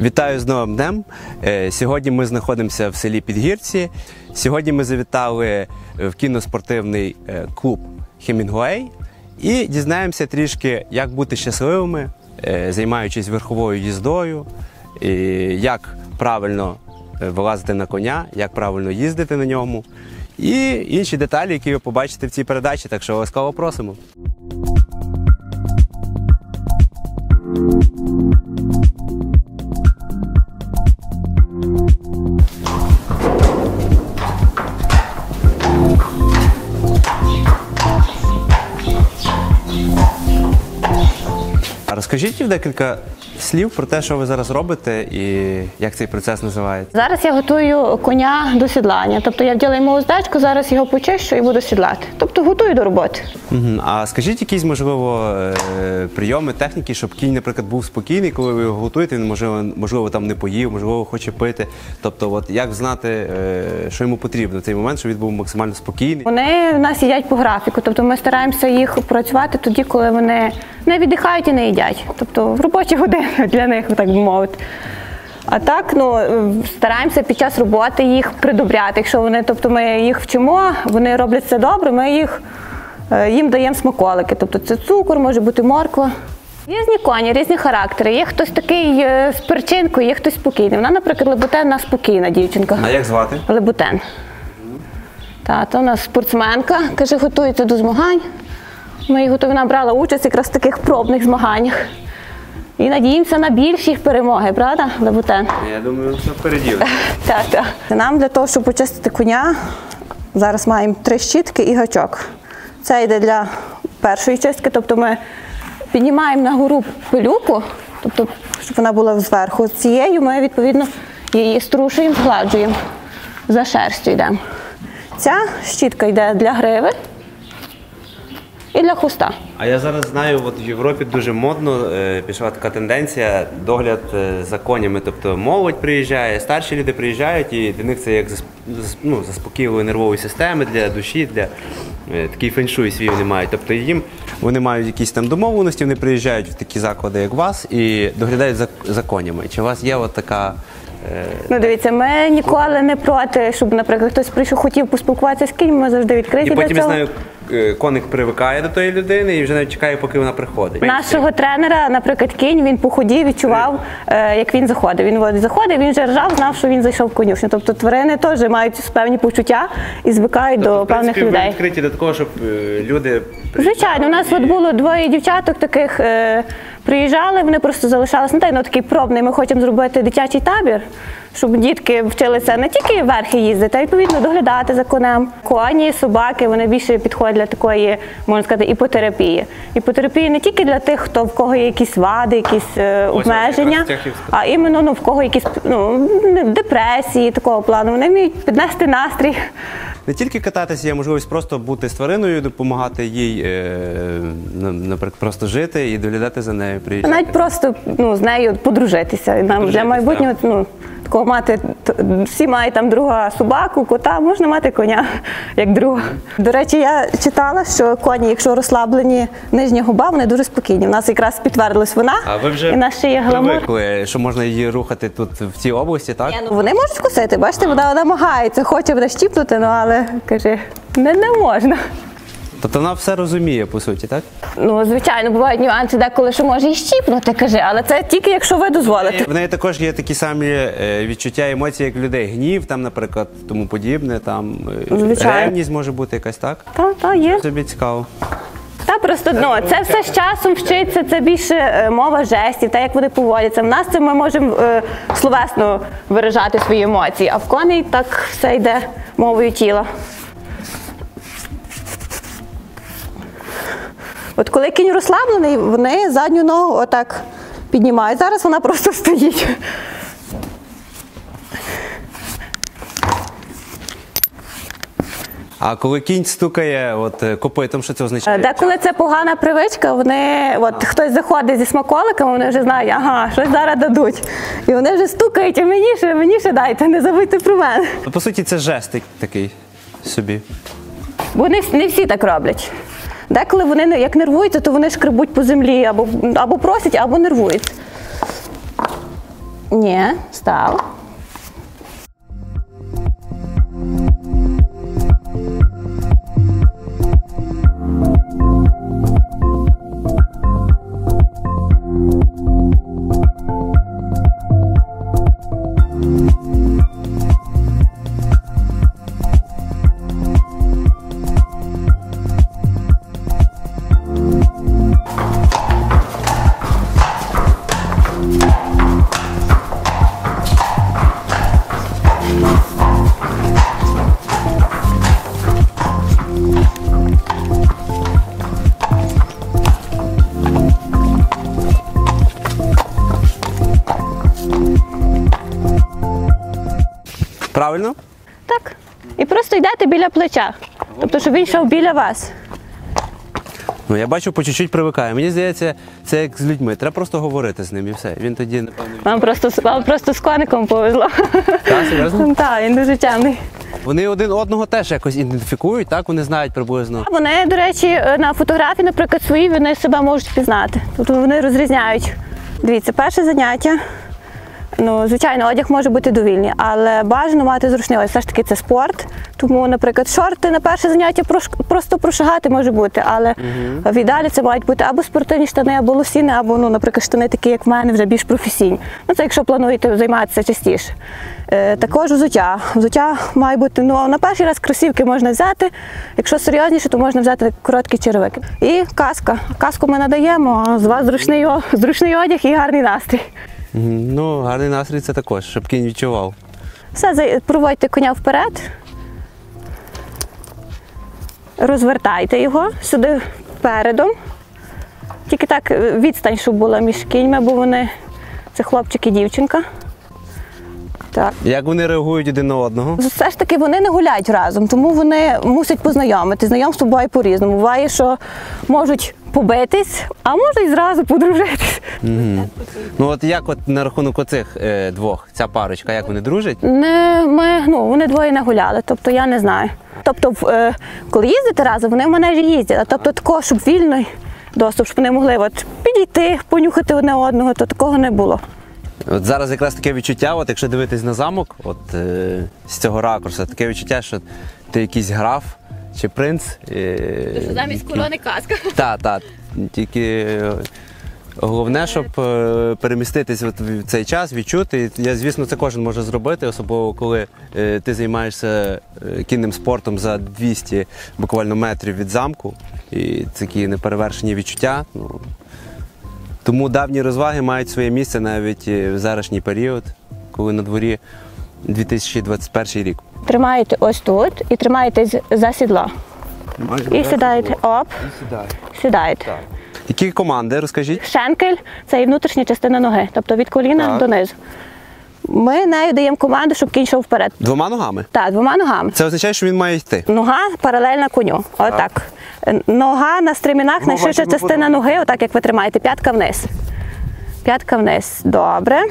Вітаю з новим днем! Сьогодні ми знаходимося в селі Підгірці. Сьогодні ми завітали в кіноспортивний клуб Hemingway і дізнаємося трішки, як бути щасливими, займаючись верховою їздою, як правильно вилазити на коня, як правильно їздити на ньому і інші деталі, які ви побачите в цій передачі, так що ласкаво просимо! Розкажіть декілька слів про те, що ви зараз робите і як цей процес називається. Зараз я готую коня до сідлання. Тобто я вділа йому уздечку, зараз його почищу і буду сідлати. Тобто готую до роботи. А скажіть якісь, можливо, прийоми, техніки, щоб кінь, наприклад, був спокійний, коли ви його готуєте, він, можливо, там не поїв, можливо, хоче пити. Тобто, от, як знати, що йому потрібно в цей момент, щоб він був максимально спокійний? Вони в нас їдять по графіку, тобто ми стараємося їх працювати тоді, коли вони не віддихають і не їдять. Тобто в робочі години для них, так би мовити. А так, стараємося під час роботи їх придобряти. Якщо вони, тобто ми їх вчимо, вони роблять все добре, ми їм даємо смаколики. Тобто це цукор, може бути морква. Різні коні, різні характери. Є хтось такий з перчинкою, є хтось спокійний. Вона, наприклад, Лабутен, спокійна дівчинка. А як звати? Лабутен. Та, у нас спортсменка, каже, готується до змагань. Вона брала участь якраз в таких пробних змаганнях. І надіємося на більші їх перемоги, правда, Лабутен? Я думаю, все впереді. Так. Нам для того, щоб почистити коня, зараз маємо 3 щітки і гачок. Це йде для першої чистки, тобто ми піднімаємо нагору пилюку, тобто, щоб вона була зверху. Цією ми, відповідно, її струшуємо, згладжуємо, за шерстю йдемо. Ця щітка йде для гриви. І для хвоста. А я зараз знаю, в Європі дуже модно пішла така тенденція догляд за конями. Тобто молодь приїжджає, старші люди приїжджають, і для них це як заспокійливі нервові системи для душі, для такий феншуй свій вони мають. Тобто їм вони мають якісь там домовленості, вони приїжджають в такі заклади, як вас, і доглядають за конями. Чи у вас є от така… Дивіться, ми ніколи не проти, щоб, наприклад, хтось прийшов, хотів поспілкуватися з кіньми, ми завжди відкриті для цього. І потім, я знаю, коник привикає до тої людини і вже навіть чекає, поки вона приходить. Нашого тренера, наприклад, кінь, він по ході відчував, як він заходив. Він заходив, він вже ржав, знав, що він зайшов в конюшню. Тобто тварини теж мають певні почуття і звикають до певних людей. Тобто, в принципі, ви відкриті до такого, щоб люди… Звичайно, у нас було 2 дівчаток таких, приїжджали, вони просто залишалися на такий пробний, ми хочемо зробити дитячий табір, щоб дітки вчилися не тільки верхи їздити, а відповідно доглядати за конем. Коні, собаки, вони більше підходять для такої, можна сказати, іпотерапії. Іпотерапії не тільки для тих, в кого є якісь вади, якісь обмеження, а іменно в кого якісь депресії, такого плану. Вони вміють піднести настрій. Не тільки кататися, є можливість просто бути з твариною, допомагати їй, наприклад, просто жити і доглядати за нею, приїжджати. Навіть просто з нею подружитися. Для майбутнього такого мати, всі мають там друга собаку, кота, можна мати коня як друга. До речі, я читала, що коні, якщо розслаблені нижня губа, вони дуже спокійні. У нас якраз підтвердилась вона, і в нас ще є гламур. А ви вже привикли, що можна її рухати тут, в цій області, так? Вони можуть кусити, бачите, вона намагається, хоче вона щіпнути, але… Каже, не можна. Тобто вона все розуміє, по суті, так? Звичайно, бувають нюанси деколи, що може і щіпнути, каже, але це тільки якщо ви дозволите. В неї також є такі самі відчуття, емоції, як людей. Гнів, там, наприклад, тому подібне, там, ревність може бути якась, так? Так, є. Тобі цікаво. Та просто, це все з часом вчиться, це більше мова жестів, те, як вони поводяться. В нас це ми можемо словесно виражати свої емоції, а в коней так все йде мовою тіла. От коли кінь розслаблений, вони задню ногу отак піднімають. Зараз вона просто стоїть. А коли кінь стукає копитом, що це означає? Деколи це погана привичка, хтось заходить зі смаколиками, вони вже знають, ага, щось зараз дадуть. І вони вже стукають, і мені ще дайте, не забудьте про мене. По суті, це жест такий собі. Вони не всі так роблять. Деколи вони, як нервуються, то вони шкребуть по землі, або просять, або нервують. Ні, став. Правильно? Так. І просто йдете біля плеча. Тобто, щоб він йшов біля вас. Ну, я бачу, по чуть-чуть привикає. Мені здається, це як з людьми. Треба просто говорити з ним і все. Він тоді, напевно... Вам просто з коником повезло. Так, серйозно? Так, він дуже чемний. Вони один одного теж якось ідентифікують, так? Вони знають приблизно. Вони, до речі, на фотографії, наприклад, свої, вони себе можуть пізнати. Тобто вони розрізняють. Дивіться, перше заняття. Ну, звичайно, одяг може бути довільний, але бажано мати зручний одяг. Все ж таки це спорт, тому, наприклад, шорти на перше заняття просто прошагати може бути, але в ідеалі це мають бути або спортивні штани, або лосіни, або, ну, наприклад, штани такі, як в мене, вже більш професійні. Ну, це якщо плануєте займатися частіше. Також взуття. Взуття має бути, ну, на перший раз кросівки можна взяти, якщо серйозніше, то можна взяти короткі черевики. І каска. Каску ми надаємо, а з вас зручний одяг і гарний настрій. Ну, гарний настрій це також, щоб кінь відчував. Все, проводьте коня вперед, розвертайте його сюди передом. Тільки так відстань, щоб була між кіньми, бо вони – це хлопчик і дівчинка. Так. Як вони реагують один на одного? Все ж таки вони не гуляють разом, тому вони мусять познайомити. Знайомство буває по-різному. Буває, що можуть побитись, а може і зразу подружитись. Ну от як от на рахунок оцих двох, ця парочка, як вони дружать? Вони двоє не гуляли, тобто я не знаю. Тобто коли їздити разом, вони в манежі їздять, тобто такого, щоб вільний доступ, щоб вони могли от підійти, понюхати одне одного, то такого не було. От зараз якраз таке відчуття, от якщо дивитись на замок, от з цього ракурсу, таке відчуття, що ти якийсь граф чи принц. Тож замість корони каска. Так, тільки головне, щоб переміститись в цей час, відчути. Я, звісно, це кожен може зробити, особливо коли ти займаєшся кінним спортом за 200 буквально метрів від замку. І такі неперевершені відчуття. Тому давні розваги мають своє місце навіть в зараз період, коли на дворі 2021 рік. Тримаєте ось тут і тримаєтесь за сідло. І сідаєте. Оп. Сідаєте. Які команди, розкажіть? Шенкель – це і внутрішня частина ноги, тобто від коліна донизу. Ми нею даємо команду, щоб кінь йшов вперед. Двома ногами? Так, двома ногами. Це означає, що він має йти? Нога паралельна коню. Отак. Нога на стремінах, найширша частина ноги, отак, як ви тримаєте, п'ятка вниз. П'ятка вниз. Добре.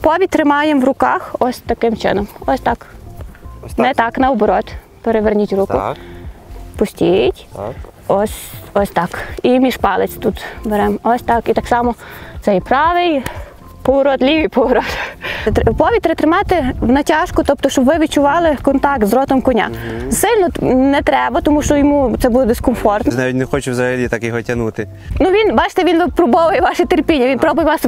Повідь тримаємо в руках ось таким чином. Ось так. Не так, наоборот. Переверніть руку. Пустіть. Ось так. І між палець тут беремо. Ось так. І так само цей правий. Поворот, лівий поворот. Повітря тримати в натяжку, тобто, щоб ви відчували контакт з ротом коня. Сильно не треба, тому що йому це буде дискомфортно. Навіть не хочу взагалі так його тягнути. Ну, він, бачите, він випробовує ваше терпіння, він пробує вас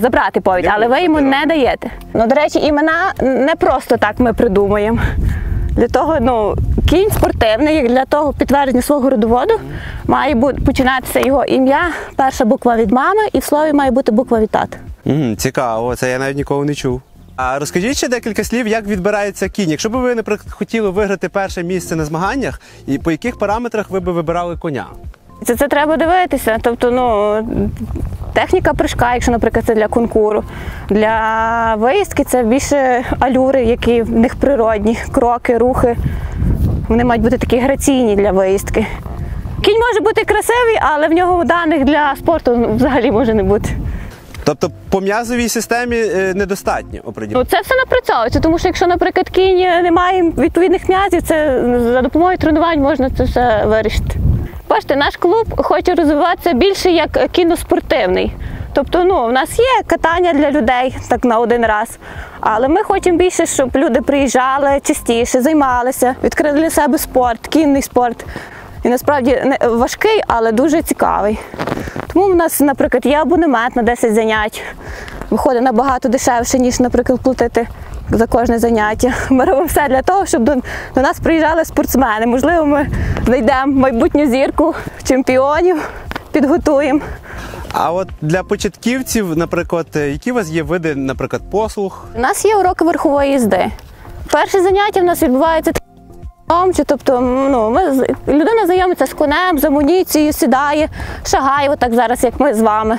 забрати повідь, але ви йому не даєте. Ну, до речі, імена не просто так ми придумуємо. Для того, ну, кінь спортивний, для того підтвердження свого родоводу має починатися його ім'я, перша буква від мами, і в слові має бути буква від тата. Цікаво, це я навіть нікого не чув. А розкажіть ще декілька слів, як відбирається кінь. Якщо б ви, наприклад, хотіли виграти перше місце на змаганнях, і по яких параметрах ви б вибирали коня? Це треба дивитися, тобто, ну, техніка прыжка, якщо, наприклад, це для конкуру, для виїздки це більше алюри, які в них природні, кроки, рухи, вони мають бути такі граційні для виїздки. Кінь може бути красивий, але в нього даних для спорту взагалі може не бути. Тобто по м'язовій системі недостатньо оприділення? Це все напрацьовується, тому що якщо, наприклад, кінь не має відповідних м'язів, це за допомогою тренувань можна це все вирішити. Бачите, наш клуб хоче розвиватися більше як кінно-спортивний. Тобто, у нас є катання для людей так на один раз, але ми хочемо більше, щоб люди приїжджали частіше, займалися, відкрили для себе спорт, кінний спорт. І насправді важкий, але дуже цікавий. Тому в нас, наприклад, є абонемент на 10 занять. Виходить набагато дешевше, ніж, наприклад, платити за кожне заняття. Ми робимо все для того, щоб до нас приїжджали спортсмени. Можливо, ми знайдемо майбутню зірку, чемпіонів, підготуємо. А от для початківців, наприклад, які у вас є види, наприклад, послуг? У нас є уроки верхової їзди. Перше заняття у нас відбувається тобто, людина знайомиться з конем, з амуніцією, сідає, шагає, отак зараз, як ми з вами.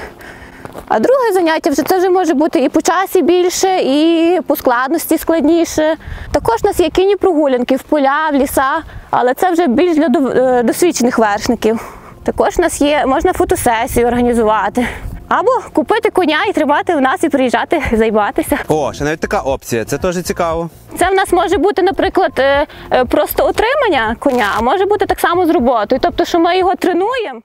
А друге заняття вже це може бути і по часі більше, і по складності складніше. Також у нас є кінні прогулянки в поля, в ліса, але це вже більш для досвідчених вершників. Також у нас є, можна фотосесію організувати. Або купити коня і тримати в нас, і приїжджати, займатися. О, ще навіть така опція, це теж цікаво. Це в нас може бути, наприклад, просто отримання коня, а може бути так само з роботою. Тобто, що ми його тренуємо.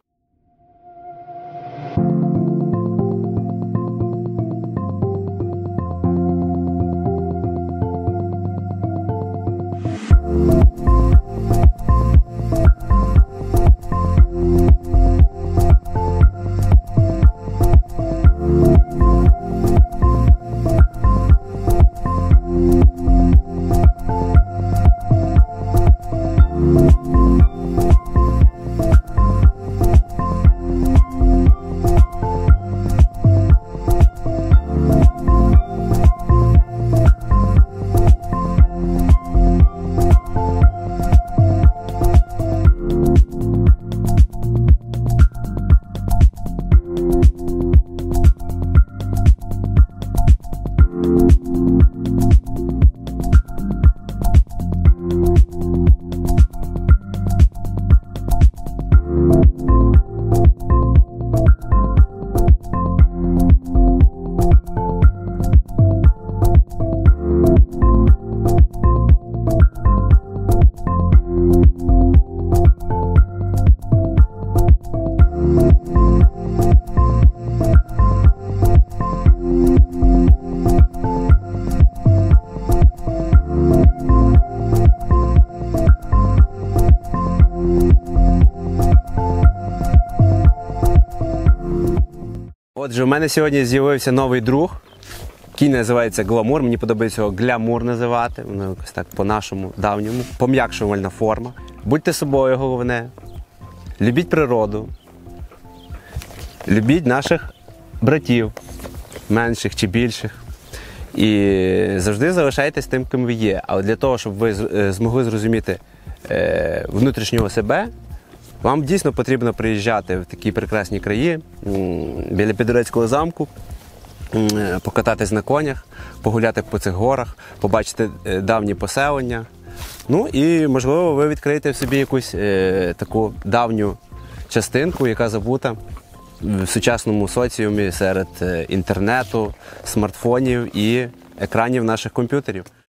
Отже, у мене сьогодні з'явився новий друг, який називається Гламур, мені подобається його Глямур називати, воно якось так по-нашому, давньому, пом'якшувальна форма. Будьте собою, головне, любіть природу, любіть наших братів, менших чи більших. І завжди залишайтесь тим, ким ви є. Але для того, щоб ви змогли зрозуміти внутрішнього себе, вам дійсно потрібно приїжджати в такі прекрасні краї, біля Підгорецького замку, покататись на конях, погуляти по цих горах, побачити давні поселення. Ну і, можливо, ви відкриєте в собі якусь таку давню частинку, яка забута в сучасному соціумі серед інтернету, смартфонів і екранів наших комп'ютерів.